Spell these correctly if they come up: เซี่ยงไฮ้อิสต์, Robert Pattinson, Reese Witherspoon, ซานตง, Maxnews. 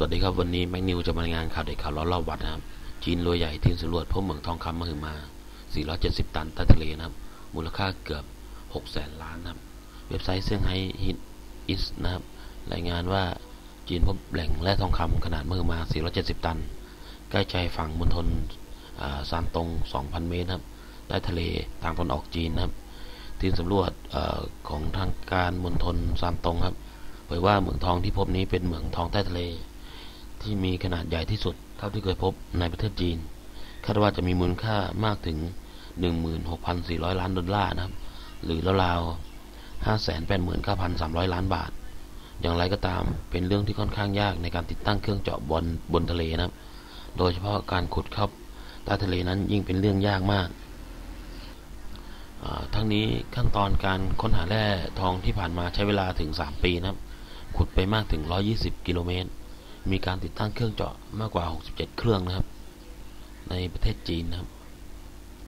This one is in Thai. สวัสดีครับวันนี้แม็กนิวจะมารายงานข่าวเด็ดข่าวร้อนรอบวัดนะครับจีนรวยใหญ่ทีมสำรวจพบเหมืองทองคำมหึมา470ตันใต้ทะเลนะครับมูลค่าเกือบ600,000 ล้านนะครับเว็บไซต์เซี่ยงไฮ้อิสนะครับรายงานว่าจีนพบแหล่งแร่ทองคำขนาดมหึมา470ตันใกล้ชายฝั่งมณฑลซานตง 2,000 เมตรครับใต้ทะเลทางตะวันออกจีนนะครับทีมสำรวจของทางการมณฑลซานตงครับเผยว่าเหมืองทองที่พบนี้เป็นเหมืองทองใต้ทะเลที่มีขนาดใหญ่ที่สุดเท่าที่เคยพบในประเทศจีนคาดว่าจะมีมูลค่ามากถึง 16,400 ล้านดอลลาร์นะครับหรือราวๆ 589,300 ล้านบาทอย่างไรก็ตามเป็นเรื่องที่ค่อนข้างยากในการติดตั้งเครื่องเจาะบนทะเลนะครับโดยเฉพาะการขุดเข้าใต้ทะเลนั้นยิ่งเป็นเรื่องยากมากทั้งนี้ขั้นตอนการค้นหาแร่ทองที่ผ่านมาใช้เวลาถึง3ปีนะครับขุดไปมากถึง120กิโลเมตรมีการติดตั้งเครื่องเจาะมากกว่า67เครื่องนะครับในประเทศจีนนะครับ